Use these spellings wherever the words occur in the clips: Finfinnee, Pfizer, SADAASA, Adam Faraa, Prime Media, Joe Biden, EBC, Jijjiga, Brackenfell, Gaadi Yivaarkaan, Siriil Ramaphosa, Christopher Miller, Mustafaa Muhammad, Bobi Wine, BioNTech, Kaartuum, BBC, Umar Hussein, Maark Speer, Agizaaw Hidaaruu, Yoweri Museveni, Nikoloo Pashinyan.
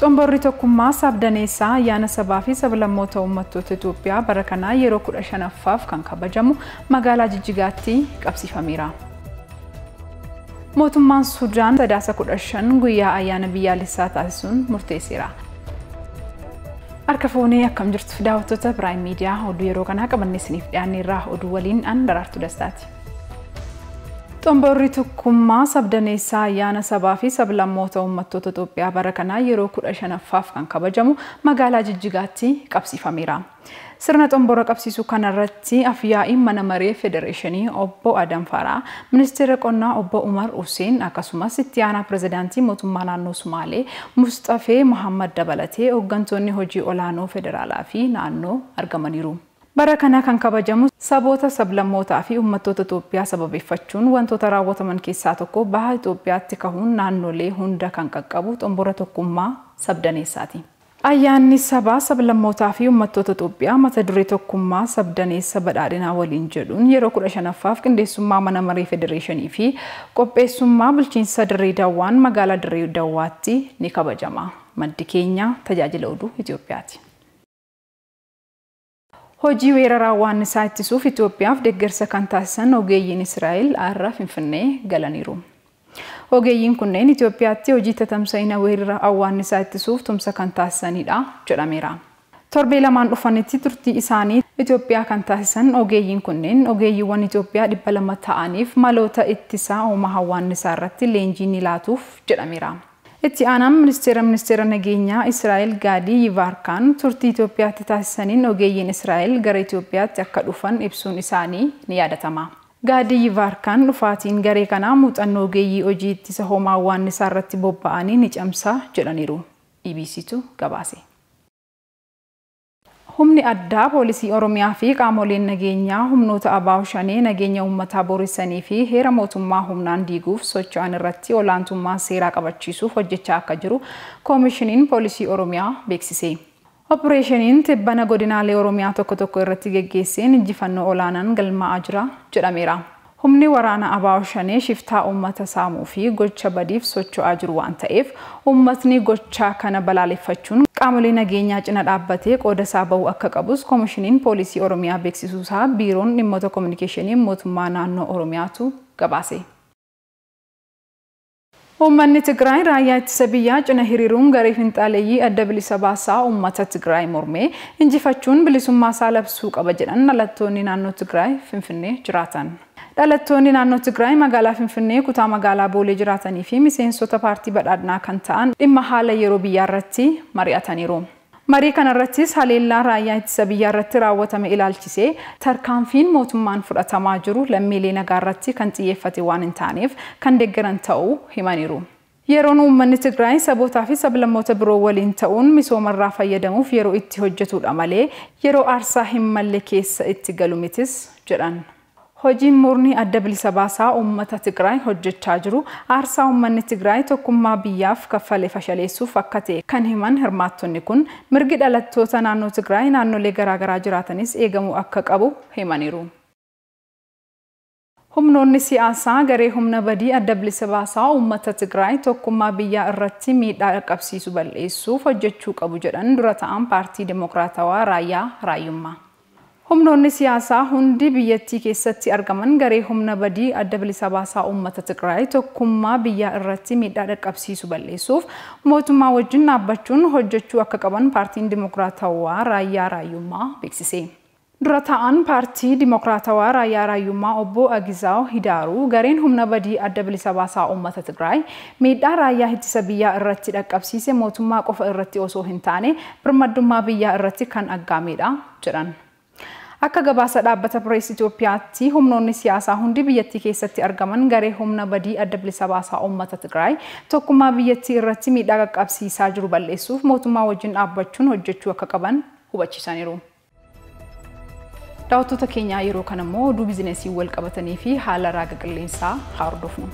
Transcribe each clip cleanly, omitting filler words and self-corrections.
Tomborrito kummaas abdaneessaa yaana sabaafi sablammoota uummattoota Itoophiyaa bara kana yeroo 15ffaaf kan kabajamu magaalaa Jijjigaatti qabsiifameera. Mootummaan Sudaan sadaasa 15 guyyaa ayyaana biyyaalessaa taasisuun murteesseera. Harka foonii akkam jirtu fidaawwattoota Prime Media oduu yeroo kana qabanne isiniif dhiyaanneerra oduu waliin an Daraartuu Dastaati. Tomborrito kummaas abdaneessaa yaana sabaafi sablammoota uummattoota Itoophiyaa bara kana yeroo 15ffaaf kan kabajamu magaalaa Jijjigaatti qabsiifameera. Sirna Tombora qabsiisuu kanarratti afyaa'iin mana maree federeeshinii Obbo Adam Faraa, ministeera qonnaa Obbo Umar Hussein akkasumas itti aanaa pirezidaantii mootummaa naannoo Sumaalee Mustafaa Muhammad dabalatee hooggantoonni hojii olaanoo federaalaa fi naannoo argamaniiru. Bara kana kan kabajamu saboota sablammootaa fi uummattoota Itoophiyaa sababeeffachuun wantoota raawwataman keessaa tokko baha Itoophiyaatti kahuun naannolee hunda kan qaqqabu Tombora tokkummaa sabdaneessaati. Ayyaanni sabaa sablammootaa fi uummattoota Itoophiyaa mata duree tokkummaa sabdaneessa badhaadhinaa waliin jedhuun yeroo 15ffaaf qindeessummaa mana maree federeeshinii fi qopheessummaa bulchiinsa dirree Dawwaan magaalaa dirree Dawwaatti ni kabajama. Maddi keenya tajaajila oduu Itoophiyaati. Hojii weeraraa waan isaa ittisuuf Itoophiyaaf deeggarsa kan taasisan ogeeyyiin Israa'el Arraa Finfinnee galaniiru. Ogeeyyiin kunneen Itoophiyaatti hojii tatamsa'ina weeraraa waan isaa ittisuuf tumsa kan taasisanidha jedhameera. Torbee lamaan dhufanitti turtii isaanii Itoophiyaa kan taasisan ogeeyyiin kunneen ogeeyyiiwwan Itoophiyaa 200 ta'aniif maloota ittisaa oomaha waan isaa irratti leenjii ni laatuuf jedhameera. Itti aanaan ministeera nageenyaa Israa'el Gaadi Yivaarkaan turtii Itoophiyaatti taasisaniin ogeeyyiin Israa'el gara Itoophiyaatti akka dhufan ibsuun isaanii ni yaadatama. Gaadi Yivaarkaan dhufaatiin garee kanaa muuxannoo ogeeyyii hojii ittisa homaa waan isaa irratti bobba'anii ni cimsa jedhaniiru. EBCtu gabaase. Humni addaa poolisii Oromiyaa fi qaamoleen nageenyaa humnoota abaaw shanee nageenya uummataa boreessanii fi heera mootummaa humnaan diiguuf socho'an irratti olaantummaa seeraa qabachiisuuf hojjechaa akka jiru koomishiniin poolisii Oromiyaa beeksise. Opereeshiniin tibbana godinaalee Oromiyaa tokko tokko irratti geggeesseen injifannoo olaanaan galmaa'aa jira jedhameera. Humni waraana abaaw shanee shiftaa uummata saamuu fi gocha badiif socho'aa jiru waan ta'eef uummatni gochaa kana balaaleffachuun qaamolee nageenyaa cina dhaabbatee qooda isaa ba'uu akka qabus koomishiniin poolisii Oromiyaa beeksisuu isaa biiroon dhimmoota kominikeeshinii mootummaa naannoo Oromiyaatu gabaase. Uummanni Tigraay raayyaa ittisa biyyaa cina hiriiruun garee finxaaleeyyii adda bilisa baasaa uummata Tigraay mormee injifachuun bilisummaa isaa labsuu qaba jedhan dhalattoonni naannoo Tigraay Finfinnee jiraatan. Dhalattoonni naannoo Tigraay magaalaa Finfinnee kutaa magaalaa Boolee jiraatanii fi miseensota paartii badhaadhinaa kan ta'an dhimma haala yeroo biyyaa irratti mari'ataniiru. Marii kanarrattis haleellaa raayyaa ittisa biyyaa irratti raawwatame ilaalchisee tarkaanfiin mootummaan fudhatamaa jiru lammiilee nagaa irratti kan xiyyeeffate waan hin taaneef kan deeggaran ta'uu himaniiru. Yeroon uummanni Tigraay sabootaa fi sablammoota biroo waliin ta'uun misoomarraa fayyadamuuf yeroo itti hojjetudha malee yeroo aarsaa hin malle keessa itti galu mitis jedhan. Hojiin murni adda bilisa baasaa uummata Tigraay hojjechaa jiru aarsaa uummanni Tigraay tokkummaa biyyaaf kaffalee fashaleessuuf akka ta'e kan himan hirmaattonni kun mirgi dhalattoota naannoo Tigraay naannolee garaagaraa jiraatanis eegamuu akka qabu himaniiru. Humnoonni siyaasaa garee humna badii adda bilisa baasaa uummata Tigraay tokkummaa biyyaa irratti miidhaa qabsiisu balleessuuf hojjechuu qabu jedhan dura ta'an paartii Dimookiraatawaa raayyaa raayyummaa. Humnoonni siyaasaa hundi biyyattii keessatti argaman garee humna badii adda bilisa baasaa uummata Tigraay tokkummaa biyyaa irratti miidhaa qabsiisu balleessuuf mootummaa wajjin dhaabbachuun hojjechuu akka qaban paartiin Dimookiraatawaa raayyaa raayyummaa beeksise. Dura ta'an paartii Dimookiraatawaa raayyaa raayyummaa Obbo Agizaaw Hidaaruu gareen humna badii adda bilisa baasaa uummata Tigraay miidhaa raayyaa ittisa biyyaa irratti dhaqqabsiise mootummaa qofa irratti osoo hin taane birmaddummaa biyyaa irratti kan aggaameedha jedhan. Akka gabaasa dhaabbata Pirees Itoophiyaatti humnoonni siyaasaa hundi biyyattii keessatti argaman garee humna badii adda bilisa baasaa uummata Tigraay tokkummaa biyyattii irratti miidhaa qaqqabsiisaa jiru balleessuuf mootummaa wajjin dhaabbachuun hojjechuu akka qaban hubachiisaniiru. Daawwattoota keenya yeroo kana immoo oduu bizineesii wal qabatanii fi haala raaga qilleensaa haa hordofnu.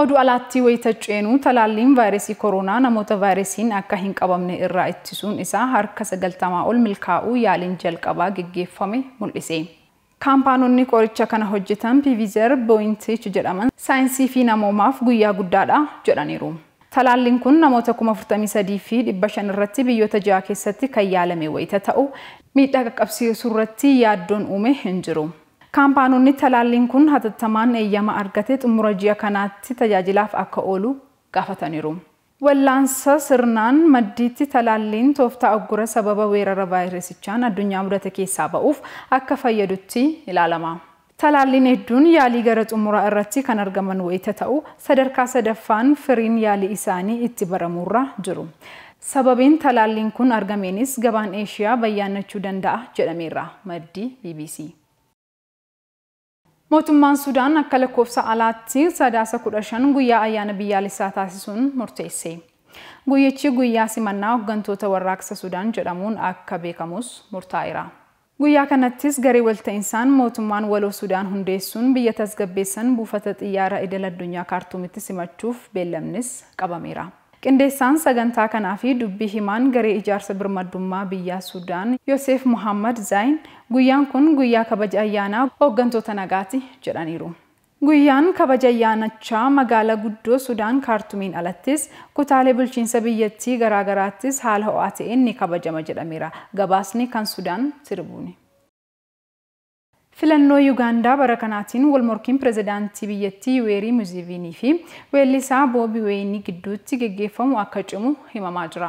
Odu alatti waytachenu talaalliin vayrasii koronaa namoota vayrasiin akka hin qabamne irraa ittisuun isaa harka 90 ol milkaa'u yaalin jalqabaa gaggeeffame mul'ise. Kaampaanonni qoricha kana hojjetan Pfizer, BioNTech jedhaman saayinsii fi namoomaaf guyyaa guddaadha jedhaniiru. Talaalliin kun namoota 43 fi 500 irratti biyyoota 6 keessatti kan yaalame wayta ta'u miidhaa qaqqabsiisuu irratti yaaddoon uume hin jiru. Kaampaanonni talaalliin kun hatattamaan eeyyama argate xumura ji'a kanaatti tajaajilaaf akka oolu gaafataniiru. Wallaansa sirnaan maddiitti talaalliin tooftaa aggura sababa weerara vaayirasichaan addunyaa mudate keessaa ba'uuf akka fayyadutti ilaalama. Talaalliin hedduun yaalii gara xumura irratti kan argaman wayita ta'u sadarkaa sadaffaan firiin yaalii isaanii itti baramurra jiru. Sababiin talaalliin kun argameenis gabaan Eeshiyaa bayyaanachuu danda'a jedhameera maddii BBC. Mootummaan Sudaan akka lakkoofsa alaatti sadaasa 15 guyyaa ayyaana biyyaalessaa taasisuun murteesse. Guyyichi guyyaa simannaa hooggantoota warraaqsa Sudaan jedhamuun akka beekamus murtaa'eera. Guyyaa kanattis garee walta'insaan mootummaan waloo Sudaan hundeessuun biyya tasgabbeessan buufata xiyyaara idil-addunyaa Kaartuumitti simachuuf beellamnis qabameera. Qindeessaan sagantaa kanaa fi dubbii himaan garee ijaarsa birmadummaa biyya Sudaan Yoosef Muhammad Zain guyyaan kun guyyaa kabaja ayyaanaa hooggantoota nagaati jedhaniiru. Guyyaan kabaja ayyaanachaa magaalaa guddoo Sudaan Kaartuumiin alattis kutaalee bulchiinsa biyyattii garaagaraattis haala ho'aa ta'een ni kabajama jedhameera. Gabaasni kan Sudaan Tribuuni. Filannoo Uganda bara kanaatiin walmorkiin pirezidaantii biyyattii Yoweri Museveni fi weellisaa Bobi Wine gidduutti gaggeeffamu akka cimu himamaa jira.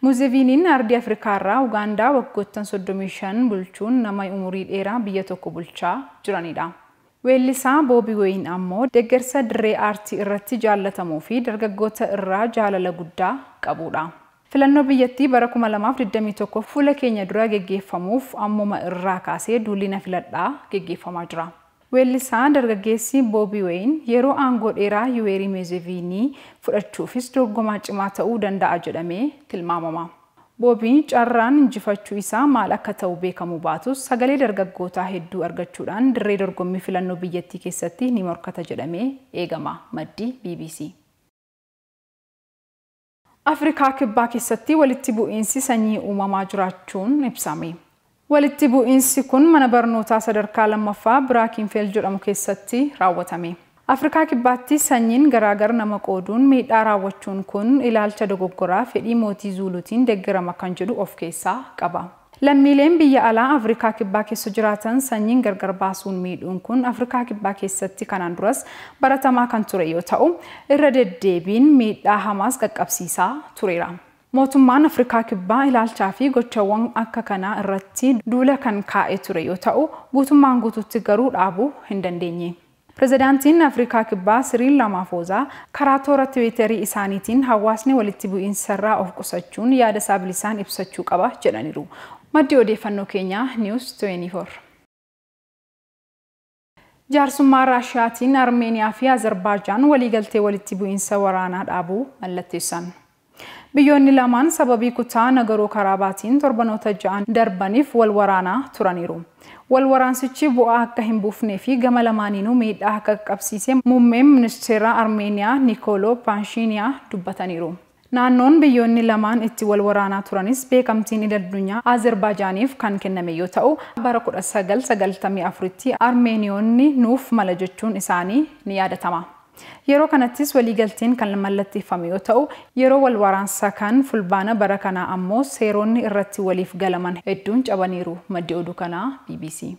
Museveniin ardii Afrikaarraa Ugandaa waggoottan 35 bulchuun nama umurii dheeraa biyya tokko bulchaa jiranidha. Weellisaa Bobi Wine ammoo deeggarsa dirree aartii irratti jaalatamuu fi dargaggoota irraa jaalala guddaa qabudha. Filannoo biyyattii bara 2021 fuula keenya dura gaggeeffamuuf ammuma irraa kaasee duulina filadhaa gaggeeffamaa jira. Weellisaa dargaggeessi Bobi Wine yeroo aangoo dheeraa Yoweri Museveni fudhachuufis dorgomaa cimaa ta'uu danda'a jedhamee tilmaamama. Bobiin carraan injifachuu isaa maal akka ta'u beekamu baatus sagalee dargaggootaa hedduu argachuudhaan dirree dorgommii filannoo biyyattii keessatti ni morkata jedhamee eegama. Maddii BBC. Afrikaa kibbaa keessatti walitti bu'iinsi sanyii uumamaa jiraachuun ibsame. Walitti bu'iinsi kun mana barnootaa sadarkaa 2ffaa Brackenfell jedhamu keessatti raawwatame. Afrikaa kibbaatti sanyiin garaagara nama qooduun miidhaa raawwachuun kun ilaalcha dogoggoraa fedhii mootii Zuuluutiin deeggarama kan jedhu of keessaa qaba. Lammiileen biyya alaa Afrikaa kibbaa keessa jiraatan sanyiin gargar baasuun miidhuun kun Afrikaa kibbaa keessatti kanaan duras baratamaa kan ture yoo ta'u irra deddeebiin miidhaa hamaas qaqqabsiisaa tureera. Mootummaan Afrikaa kibbaa ilaalchaa fi gochawwan akka kanaa irratti duula kan kaa'e ture yoo ta'u guutummaan guutuutti garuu dhaabuu hin dandeenye. Pirezidaantiin Afrikaa kibbaa Siriil Ramaphosa karaa toora Tiwiiterii isaaniitiin hawaasni walitti bu'iinsa of qusachuun yaada isaa bilisaan ibsachuu qaba jedhaniiru. Maddi odeeffannoo keenyaa News 24. Jaarsummaa Raashiyaatiin Armeeniyaa fi Azerbaajaan waliigaltee walitti bu'iinsa waraanaa dhaabuu mallatteessan. Biyyoonni lamaan sababii kutaa nagaroo karaabaatiin torbanoota 6 darbaniif wal waraanaa turaniiru. Wal waraansichi bu'aa akka hin buufnee fi gama lamaaniinuu miidhaa akka qabsiise muummee ministeera Armeeniyaa Nikoloo Pashinyan dubbataniiru. Naannoon biyyoonni lamaan itti wal waraanaa turanis beekamtiin idil-addunyaa Azerbaaijaaniif kan kenname yoo ta'u bara 1994tti Armeeniyoonni nuuf mala jechuun isaanii ni yaadatama. Yeroo kanattis waliigalteen kan mallatteeffame yoo ta'u yeroo wal waraansaa kan fulbaana bara kanaa ammoo seeronni irratti waliif galaman hedduun cabaniiru. Maddi oduu kanaa BBC.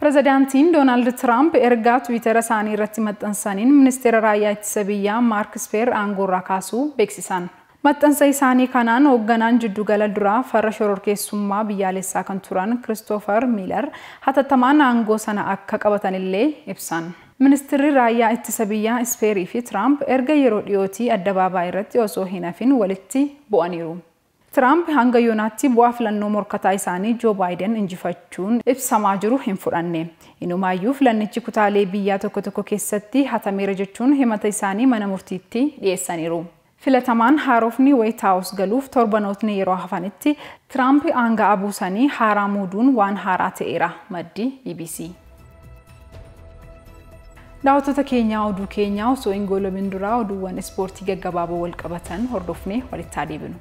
Pirezidaantiin Doonaald Tiraamp ergaa Twiittera isaanii irratti maxxansaniin ministeera raayyaa ittisa biyyaa Maark Speer aangorraa kaasuu beeksisan. Maxxansa isaanii kanaan hoogganaan jiddugala duraa farra shororkeessummaa biyyaalessaa kan turan Christopher Miller hatattamaan aangoo sana akka qabatanillee ibsan. Ministeerri raayyaa ittisa biyyaa Speer fi Tiraamp erga yeroo dhiyootii addabaabaayii irratti osoo hin hafin walitti bu'aniiru. Tiraamp hanga yoonaatti bu'aa filannoo morkataa isaanii Joe Biden injifachuun ibsamaa jiru hin fudhanne. Inumaayyuu filannichi kutaalee biyyaa tokko tokko keessatti hatameera jechuun himata isaanii mana murtiitti dhiyeessaniiru. Filatamaan haarofni White House galuuf torbanootni yeroo hafanitti Tiraamp hanga abuusanii haaraa muuduun waan haaraa ta'eera. Maddii BBC. Daawwattoota keenya oduu keenya osoo hin golomin dura oduuwwan ispoortii gaggabaaboo wal qabatan hordofnee walitti adeemnu.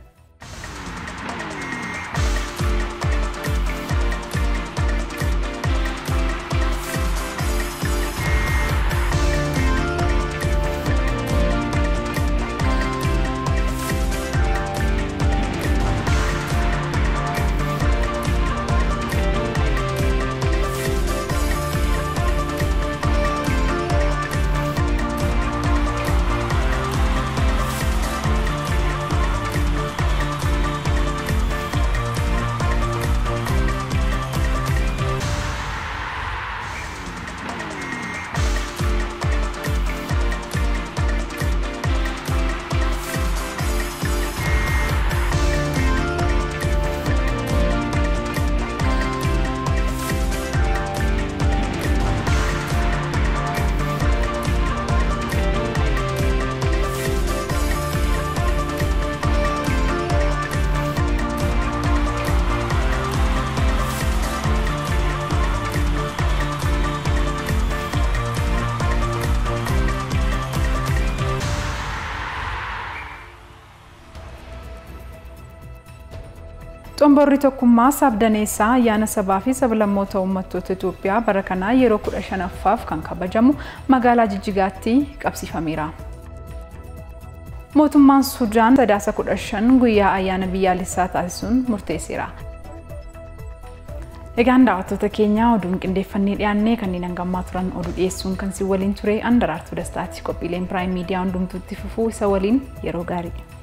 Tomborri tokkummaa sabdaneessaa yaana sabaa fi sablammoota uummattoota Itoophiyaa bara kana yeroo 15ffaaf kan kabajamu magaalaa Jijjigaatti qabsiifameera. Mootummaan Sudaan sadaasa 15 guyyaa ayyaana biyyaalessaa taasisuun murteesseera. Egaan daawwattoota keenya oduun qindeeffannee dhiyaannee kanneen hangammaa turan oduu dhiyeessuun kan si waliin ture Andaraartuu Dastaati qophiileen Prime Media hundumtuutti fufuu isa waliin yeroo gaarii.